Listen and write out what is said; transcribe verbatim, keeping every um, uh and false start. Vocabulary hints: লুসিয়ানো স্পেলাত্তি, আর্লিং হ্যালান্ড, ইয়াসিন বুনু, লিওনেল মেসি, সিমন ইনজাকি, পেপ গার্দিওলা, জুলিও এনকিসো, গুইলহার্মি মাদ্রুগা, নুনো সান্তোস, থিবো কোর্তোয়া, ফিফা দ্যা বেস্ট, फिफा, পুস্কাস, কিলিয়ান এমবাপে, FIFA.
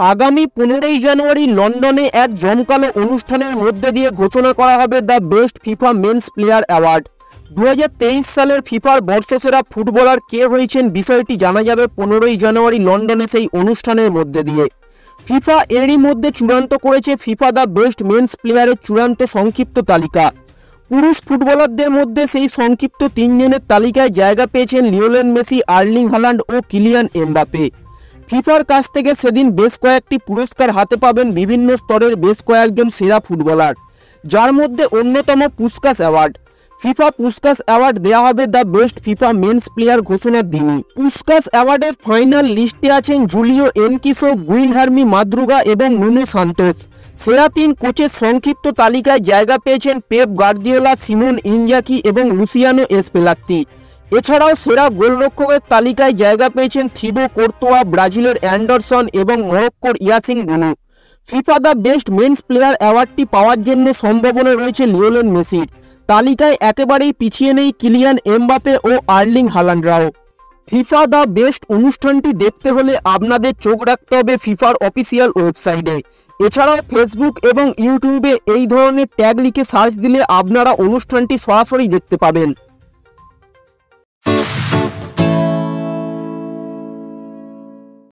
आगामी पंद्रह जनवरी लंडने एक जमकालो अनुष्ठान मध्य दिए घोषणा करा हबे the best फिफा men's player award. दो हज़ार तेईस साल फिफार बर्षसेरा फुटबलार के रयेछेन विषयटी जाना जाबे पंद्रह जनवरी लंडने सेई अनुष्ठान मध्य दिए। फिफा एरই মধ্যে চূড়ান্ত করেছে ফিফা দ্য বেস্ট মেন্স প্লেয়ারের চূড়ান্ত সংক্ষিপ্ত তালিকা। পুরুষ ফুটবলারদের মধ্যে সেই সংক্ষিপ্ত তিনজনের তালিকায় জায়গা পেয়েছেন লিওনেল মেসি, আর্লিং হ্যালান্ড ও কিলিয়ান এমবাপে। ফিফার কাছ থেকে সেদিন বেশ কয়েকটি পুরস্কার হাতে পাবেন বিভিন্ন স্তরের বেশ কয়েকজন সেরা ফুটবলার, যার মধ্যে অন্যতম পুস্কাস award. FIFA পুস্কাস award দেওয়া হবে the best FIFA men's player ঘোষণার দিনই। পুস্কাস অ্যাওয়ার্ডের ফাইনাল লিস্টে আছেন জুলিও এনকিসো, গুইলহার্মি মাদ্রুগা এবং নুনো সান্তোস। সেরা তিন কোচের সংক্ষিপ্ত তালিকায় জায়গা পেয়েছেন পেপ গার্দিওলা, সিমন ইনজাকি এবং লুসিয়ানো স্পেলাত্তি। এছাড়াও সেরা গোলরক্ষকের তালিকায় জায়গা পেয়েছেন থিবো কোর্তোয়া, ব্রাজিলের অ্যান্ডারসন এবং মরক্কোর ইয়াসিন বুনু। FIFA the best men's player অ্যাওয়ার্ডটি পাওয়ার জন্য সম্ভাবনা রয়েছে লিওনেল মেসির। তালিকায় একেবারেই পিছিয়ে নেই কিলিয়ান এমবাপে ও আর্লিং হ্যালান্ডরাও। ফিফা দ্য বেস্ট অনুষ্ঠানটি দেখতে হলে আপনাদের চোখ রাখতে হবে ফিফার অফিসিয়াল ওয়েবসাইটে। এছাড়াও ফেসবুক এবং ইউটিউবে এই ধরনের ট্যাগ লিখে সার্চ দিলে আপনারা অনুষ্ঠানটি সরাসরি দেখতে পাবেন।